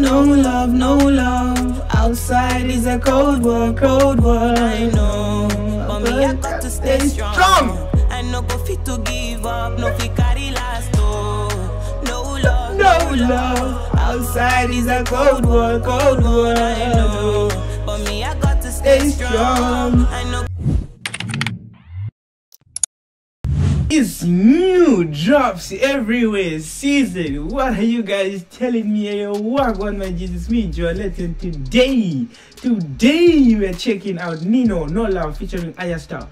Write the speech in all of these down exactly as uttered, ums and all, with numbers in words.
no love, no love. Outside is a cold world, cold world, I know. But me, I got to stay strong. I no go fit to give up, no fit carry last oh. No love, no love. Outside is a cold world, cold world, I know. But me, I got to stay strong. I know. It's new drops everywhere season. What are you guys telling me? What one my Jesus me Jolet, and today today we are checking out Ninho No Love featuring Ayra Starr,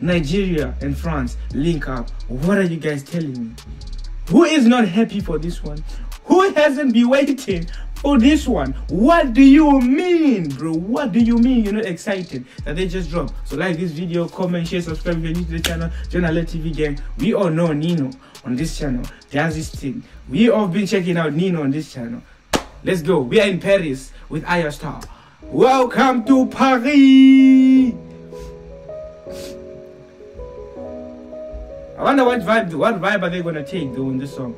Nigeria and France link up. What are you guys telling me? Who is not happy for this one? Who hasn't been waiting for this one? What do you mean, bro? What do you mean you're not excited that they just dropped? So like this video, comment, share, subscribe if you're new to the channel. Join Alurt T V gang. We all know Ninho on this channel. There's this thing. We all been checking out Ninho on this channel. Let's go. We are in Paris with Ayra Starr. Welcome to Paris. I wonder what vibe, what vibe are they gonna take though in this song?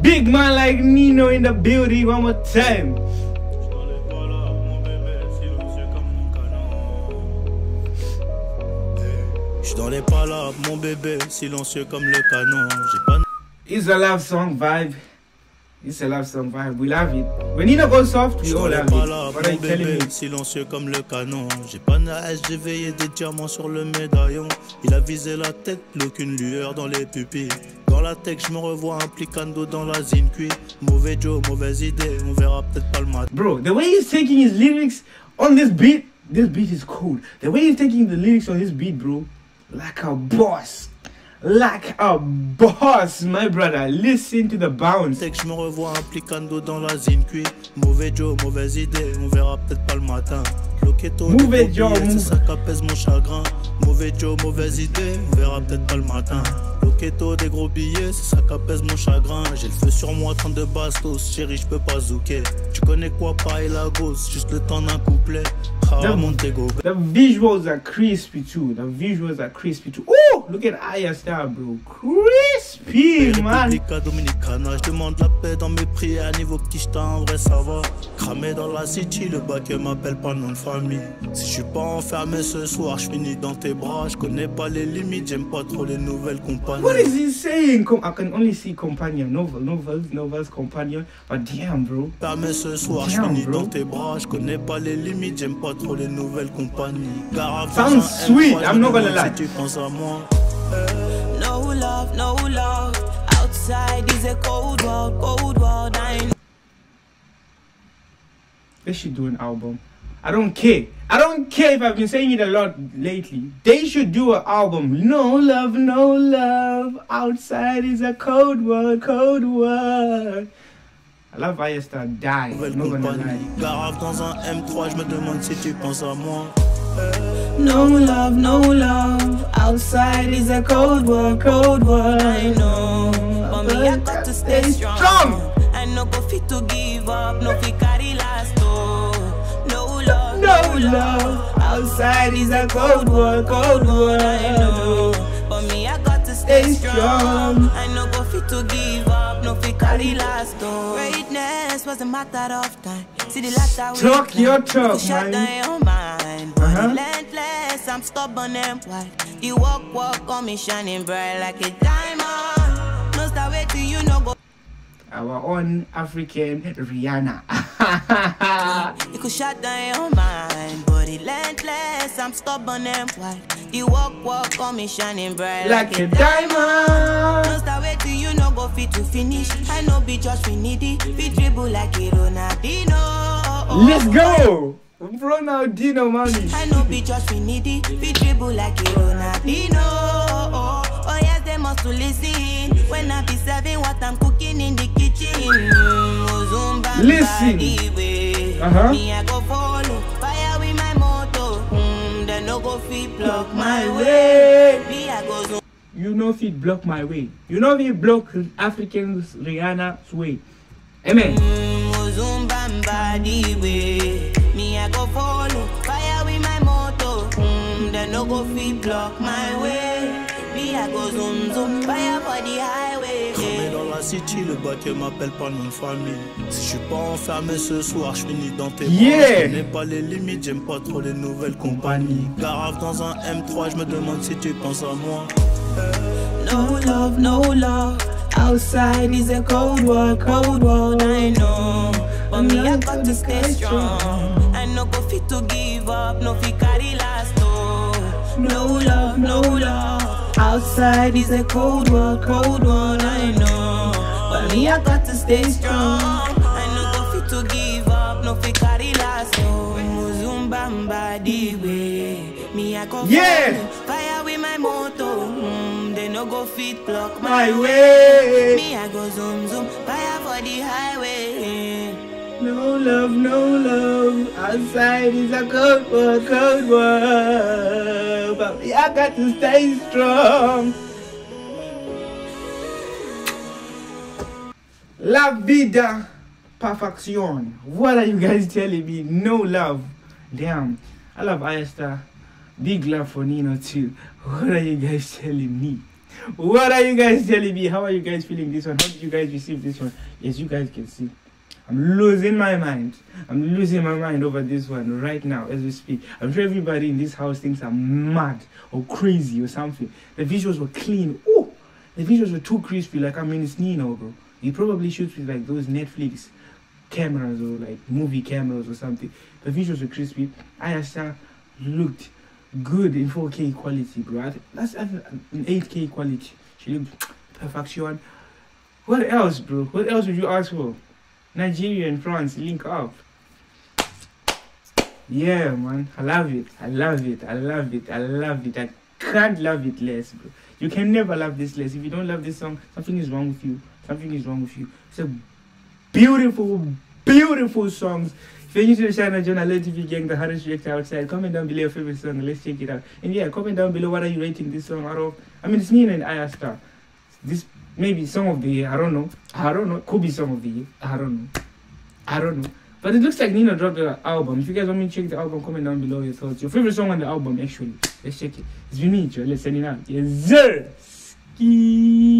Big man like Ninho in the building one more time. It's a love song vibe. It's a love song vibe. We love it. When Ninho goes soft, we all love it. What are you telling me? Silencieux comme le canon. J'ai pas naïs, j'ai veillé des diamants sur le médaillon. Il a visé la tête, aucune lueur dans les pupilles. Dans la tech, je me revois implicando dans la zine cuit. Mauvais Joe, mauvaise idée, on verra peut-être pas le matin. Bro, the way he's taking his lyrics on this beat, this beat is cool. The way he's taking the lyrics on this beat, bro, like a boss. Like a boss, my brother. Listen to the bounce. Tech, je me revois implicando dans la zine cuit. Mauvais Joe, mauvaise idée, on verra peut-être pas le matin. Mauvais Joe, c'est ça qu'apaise mon chagrin. Mauvais Joe, mauvaise idée, on verra peut-être pas le matin. Loqueto, des gros billets, c'est ça qu'apaise mon chagrin. J'ai le feu sur moi, trente-deux bastos, chérie, je peux pas zouker. Tu connais quoi, pas et la gosse, juste le temps d'un couplet. Ah, Montego. The visuals are crispy too. The visuals are crispy too. Oh, look at Ayra Starr, bro. Crispy, man. Je demande la paix dans mes prières, niveau petit j't'en, en vrai ça va. Cramé dans la city, le bac m'appelle pas non de famille. Si je suis pas enfermé ce soir, je finis dans tes bras. Je connais pas les limites, j'aime pas trop les nouvelles compagnies. What is he saying? Com I can only see compagnon, novel, novels, novels, compagnon. But damn, bro. Fermé ce soir, je finis dans tes bras. Je connais pas les limites, j'aime pas trop les nouvelles compagnies. Sounds sweet, I'm not gonna lie. No love, no love. Outside is a cold world, cold world. They should do an album. I don't care. I don't care if I've been saying it a lot lately. They should do an album. No love, no love. Outside is a cold world, cold world. I love Ayra Starr die. No love, no love. Outside is a cold world, cold world. I know. But me, I got to stay strong. I no go fit to give up, no fit carry last oh. No love, no love. Outside is a cold world, cold world. I know. But me, I got to stay strong. I no go fit to give up. Greatness was a matter of time. See the latter talk your talk, man. Relentless, I'm stubborn and wild. You walk, walk on me, shining bright like a diamond. No stop waiting, you know. Our own African Rihanna. You could shut down your mind, but relentless, I'm stubborn and wild. You walk, walk on me, shining bright like, like a, a diamond. diamond. No to finish, I know be just we need it. We dribble like a Ronaldinho. Oh, let's go, Ronaldinho, mommy. I know be just we need it. We dribble like a Ronaldinho. Oh, oh, oh yes, they must to listen when I be serving what I'm cooking in the kitchen. Mm, listen. Uh huh. Me I go follow fire with my motto. Mm, they no go fit block my way. Me I go. So you know if it block my way. You know if it block Africans Rihanna's way. Amen. Me I go follow fire with my motto. Then no go fit block my way. Me I go zoom zoom fire for the highway. si tu le boîtier m'appelle pas mon famille. Si je suis pas enfermé ce soir, je finis dans tes yeah. bras. Je n'ai pas les limites, j'aime pas trop les nouvelles compagnies. Garave dans un M trois, je me demande si tu penses à moi. No love, no love. Outside is a cold world, cold world, I know. But me, I got to stay strong. I no go fit to give up, no fit carry last though. No love, no love. Outside is a cold world, cold world, I know. But me, I got to stay strong. I no go fit to give up, no fit carry last though. Muzumbamba di way, me I go fire with my motor. No go feet block my, my way. way. Me I go zoom zoom, fire for the highway. No love, no love. Outside is a cold world, cold world. But me I got to stay strong. La vida perfection. What are you guys telling me? No love. Damn. I love Ayra Starr. Big love for Ninho too. What are you guys telling me? What are you guys telling me? How are you guys feeling this one? How did you guys receive this one? Yes, you guys can see. I'm losing my mind. I'm losing my mind over this one right now as we speak. I'm sure everybody in this house thinks I'm mad or crazy or something. The visuals were clean. Oh, the visuals were too crispy. Like, I mean, it's Ninho, bro. He probably shoots with like those Netflix cameras or like movie cameras or something. The visuals were crispy. Ayra Starr looked good in four K quality, bro. That's an eight K quality. She looked perfection. What else, bro? What else would you ask for? Nigeria and France link up. Yeah, man. I love it. I love it. I love it. I love it. I can't love it less, bro. You can never love this less. If you don't love this song, something is wrong with you. Something is wrong with you. It's a beautiful, beautiful songs. Thank you to the channel, Alurt T V gang, the hardest reactor outside. Comment down below your favorite song, let's check it out. And yeah, comment down below what are you rating this song out of. I mean, it's Ninho and Ayra Starr. This maybe song of the year, I don't know. I don't know. Could be song of the year. I don't know. I don't know. But it looks like Ninho dropped the album. If you guys want me to check the album, comment down below your thoughts. Your favorite song on the album, actually. Let's check it. It's been me, Joe. Let's send it out. Yes, sir. Ski.